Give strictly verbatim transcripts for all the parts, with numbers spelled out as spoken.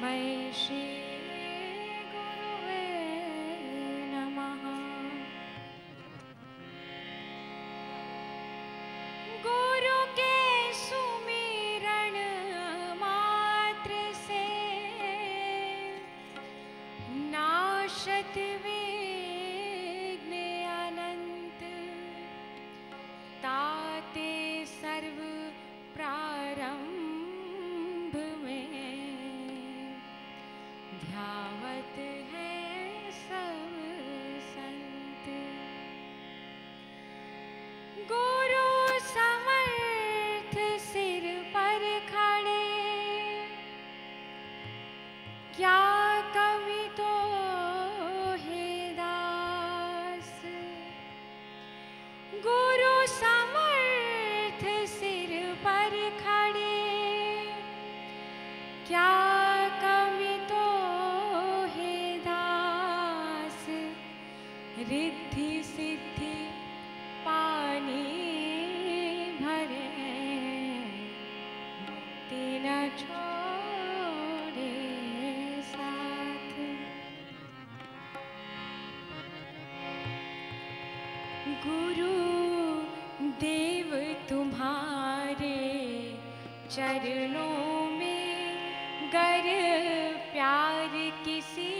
तस्मै श्री गुरुवे नमः। गुरु के सुमिरन मात्र से नाशत विघ्न अनंत, ताते सर्व प्रारंभ ध्यावत है सब संत। गुरु समर्थ सिर पर खड़े, क्या कवि तो है दास। गुरु समर्थ सिर पर खड़े, क्या रिद्धि सिद्धि पानी भरे, मुक्ति न छोड़े साथ। गुरु देव तुम्हारे चरणों में गर प्यार किसी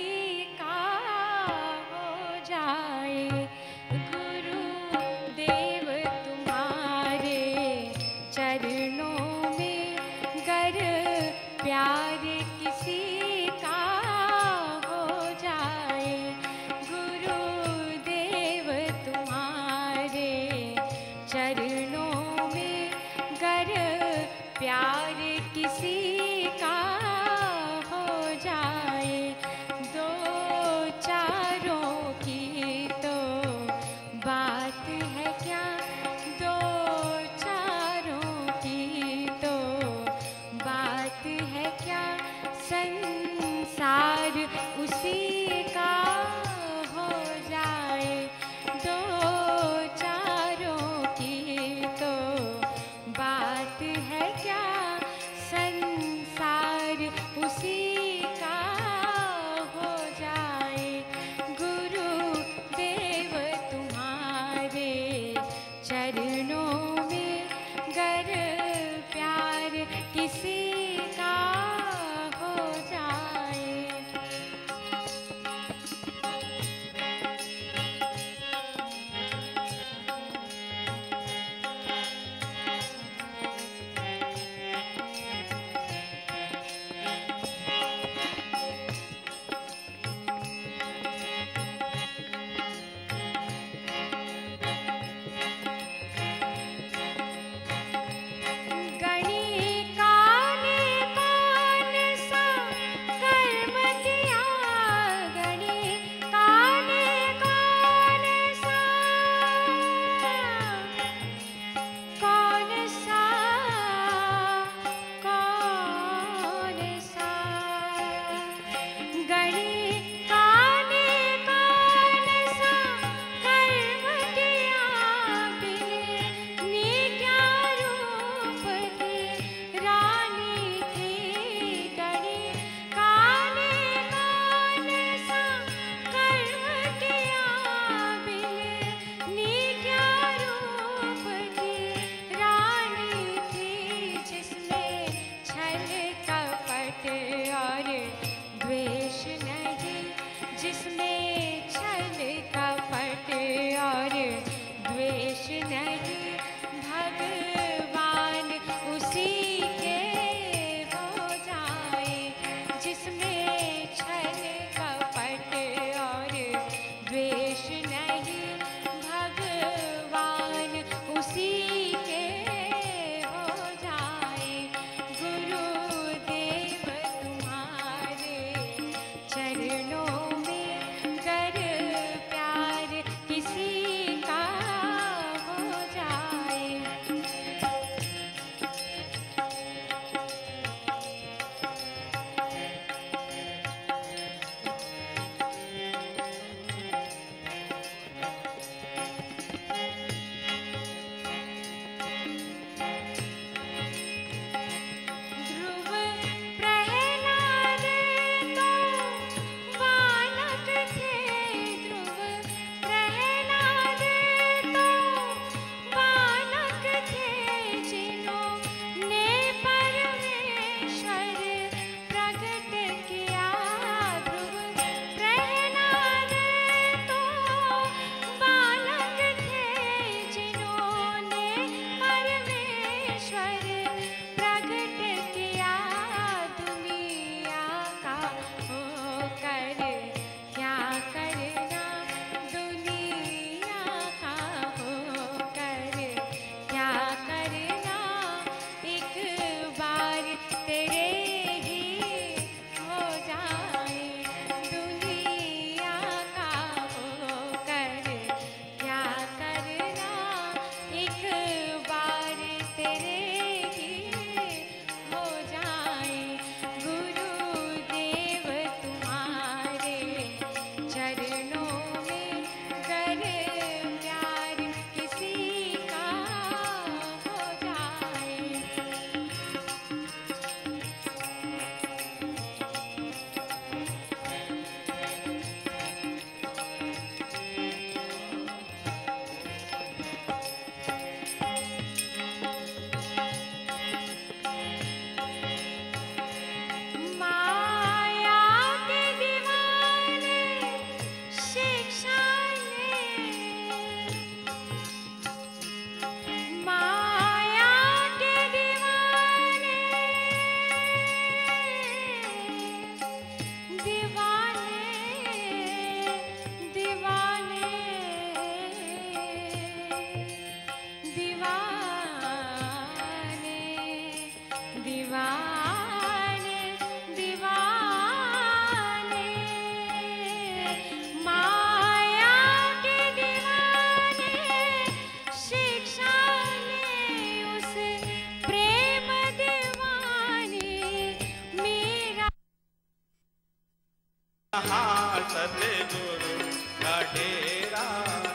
जहाँ सतगुरु का डेरा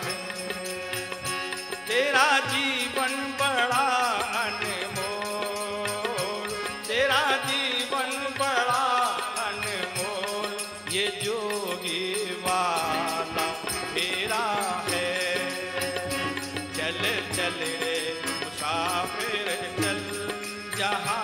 है, तेरा जीवन बड़ा अनमोल, तेरा जीवन बड़ा अनमोल, ये जोगी वाला मेरा है। चल चल रे मुसाफिर चल, जहाँ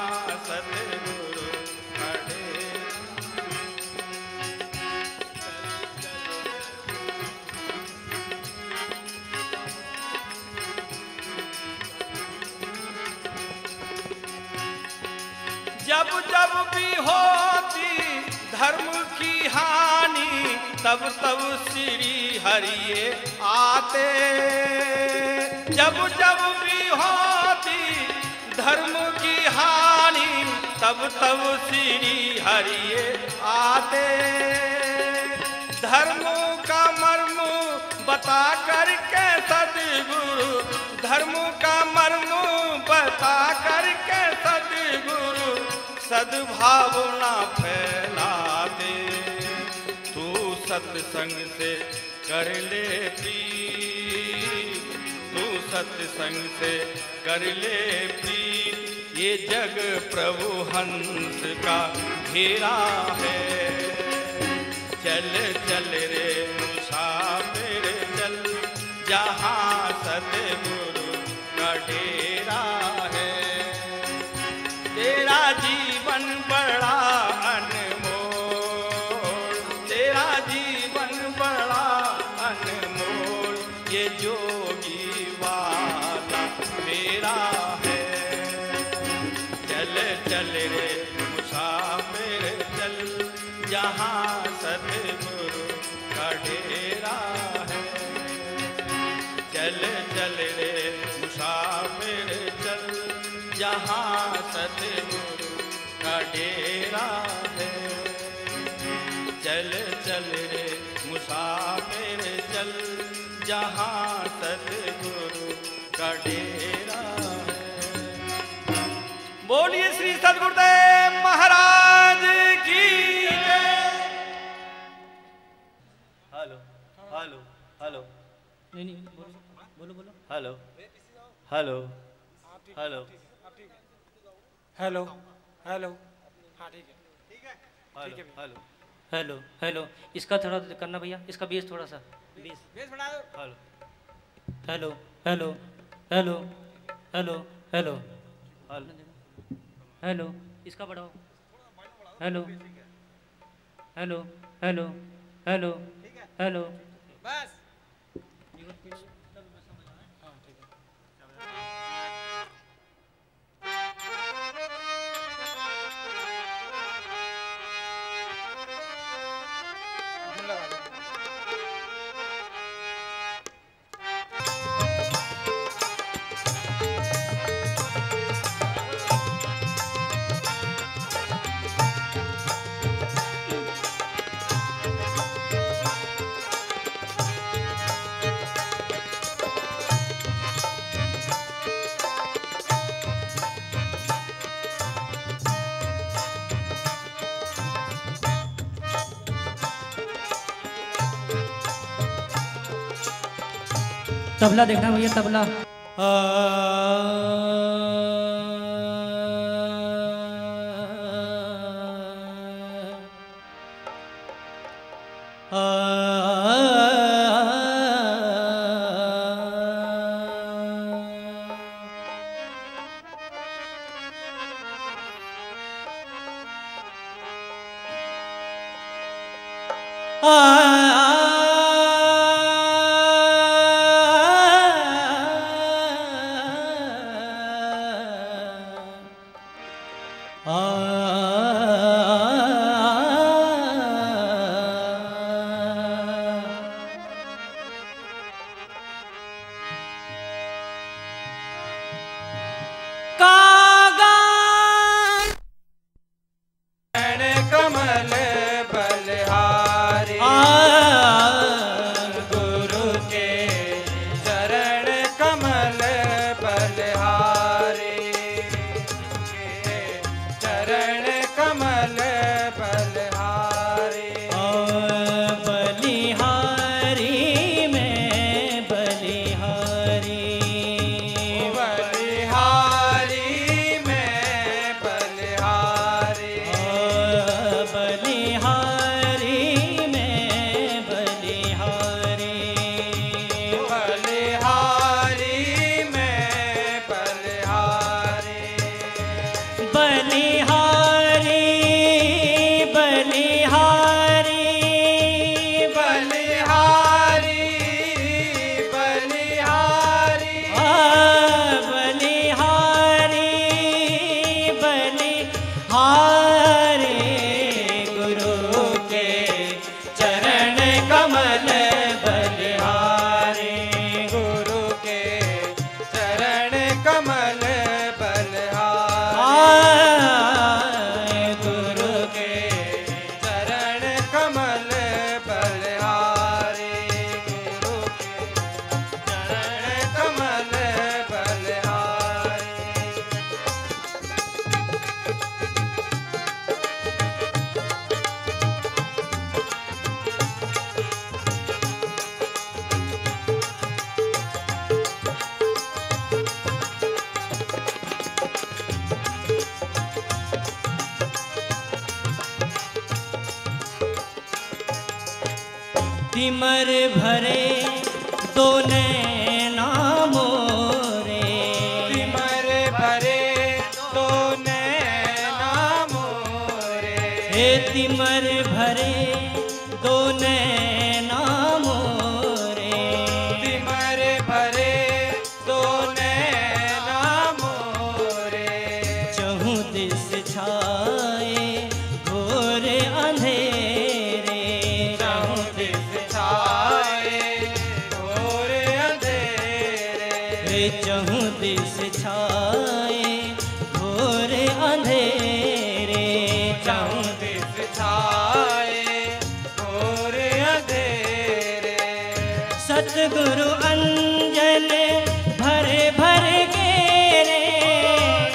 जब जब भी होती धर्म की हानि, तब तब श्री हरिये आते। जब जब भी होती धर्म की हानि, तब तब श्री हरिये आते। धर्मों का मर्म बता करके सद्गुरु, धर्मों का मर्म बता करके सद्गुरु, सद्भावना फैला दे। तू सत्संग से कर ले प्रीत, तू सत्संग से कर ले प्रीत, ये जग प्रभु हंस का घेरा है। चल चल रे मुसाफिर चल, जहाँ सतगुरु का डेरा है, तेरा जीवन बड़ा अनमोल, तेरा जीवन बड़ा अनमोल, ये जोगी वाला मेरा है। चल चल रे मुसाफिर चल, जहाँ सतगुरु का डेरा है। चल चल रे मुसाफिर चल, जहाँ सतगुरु का डेरा है। चल चल रे मुसाफिर चल, जहाँ सतगुरु का डेरा है। बोलिए श्री सतगुरुदेव महाराज की जय। हेलो हेलो हेलो, नहीं नहीं बोलो बोलो। Hello hello hello hello hello, हाँ ठीक है ठीक है ठीक है। हेलो हेलो हेलो, इसका थोड़ा करना भैया, इसका बेस थोड़ा सा बेस बेस बढ़ा दो। Hello hello hello hello hello hello hello, इसका बढ़ाओ। Hello hello hello hello hello, बस तबला देखना भैया, तबला कमल बलहारी। सिमर भरे दो नैना मोरे, सिमर भरे दो नैना मोरे, हे सिमर भरे दो नैना मोरे, सिमर भरे दो नैना मोरे। चहुँ दिस छाए घोर अंधेरे, चहुँ दिस छाए घोर अंधेरे, हे चहुँ दिस छाए घोर अंधेरे, चहुँ दिस छाए घोर अंधेरे। सतगुरु अंजन भरे भर घेरे,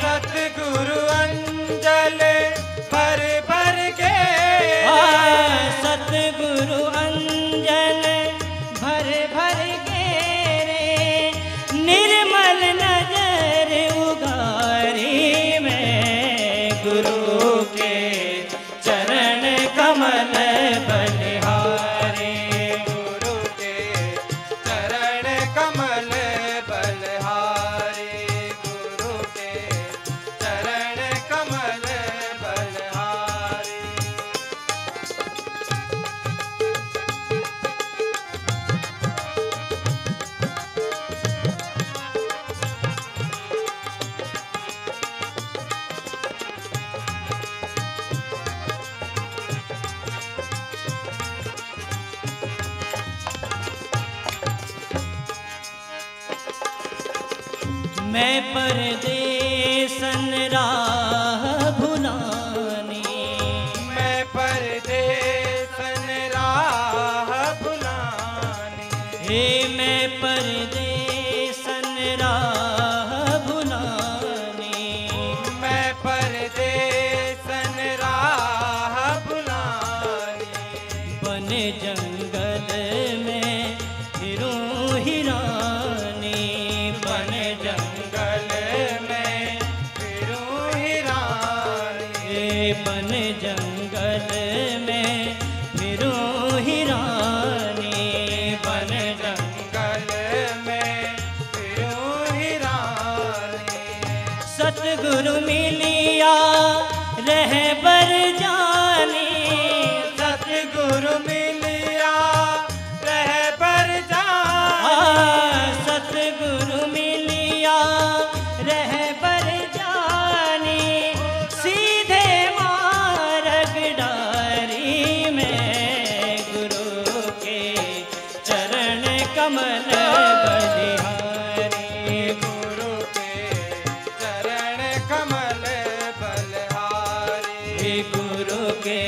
सतगुरु अंजन भर भर घेरे, सतगुरु अंजन भर भर घेरे, निर्मल नजर उगारी में गुरु के चरण कमल बलिहारी, गुरु के चरण कमल बलिहारी, गुरु के चरण कमल बलिहारी। मैं परदेसन राह भुलानी, मैं परदेसन राह भुलानी, हे मैं परदेसन राह भुलानी, मैं परदेसन राह भुलानी, बन जंगल में फिरूं हिरानी, बन जंगल बन जंगल में फिरूं हिरानी, बन जंगल में फिरूं हिरानी। सतगुरु मिलिया रहबर जानी, सतगुरु मिलिया रहबर जानी, सतगुरु मिलिया रहबर जानी, सीधे कमल बलिहारी, गुरु के चरण कमल बलिहारी, गुरु के चरण कमल बलिहारी, गुरु के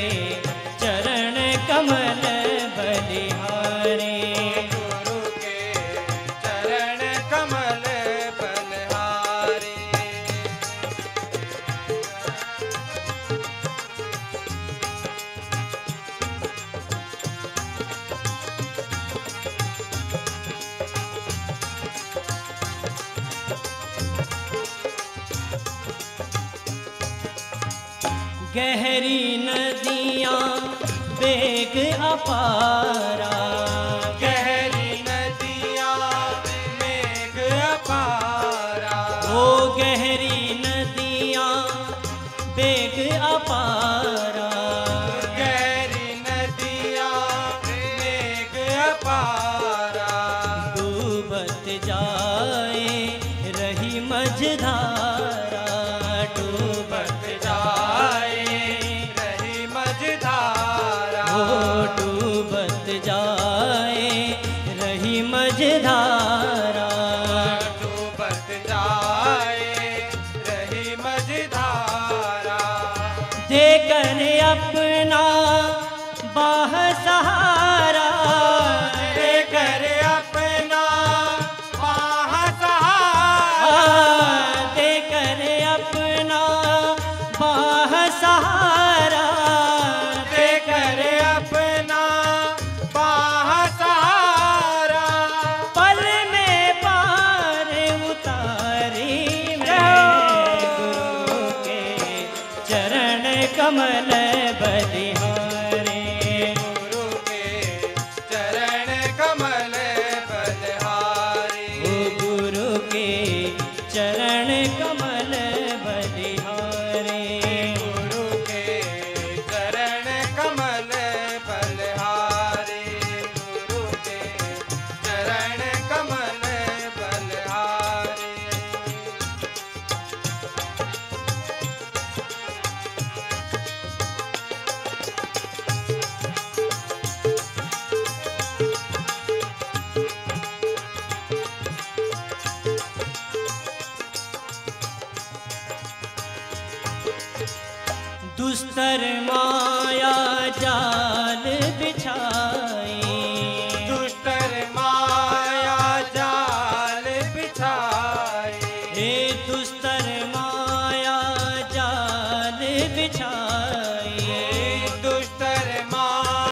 चरण कमल बलिहारी। गहरी नदियाँ बेग अपारा, गहरी नदियाँ बेग अपारा, ओ गहरी नदियाँ बेग अपारा, गहरी नदियाँ बेग अपारा, डूबत जाए रही मझधारा, डूबत जाए डूबत जाए रही मझधारा, डूबत जाए रही मझधारा, देकर अपना बाह सहारा, देकर अपना बाह सहारा, देकर अपना बाह सहारा, देकर अपना बाह सहारा, पल में पार उतारी मैं गुरु के चरण कमल बलिहारी। दुस्तर माँ।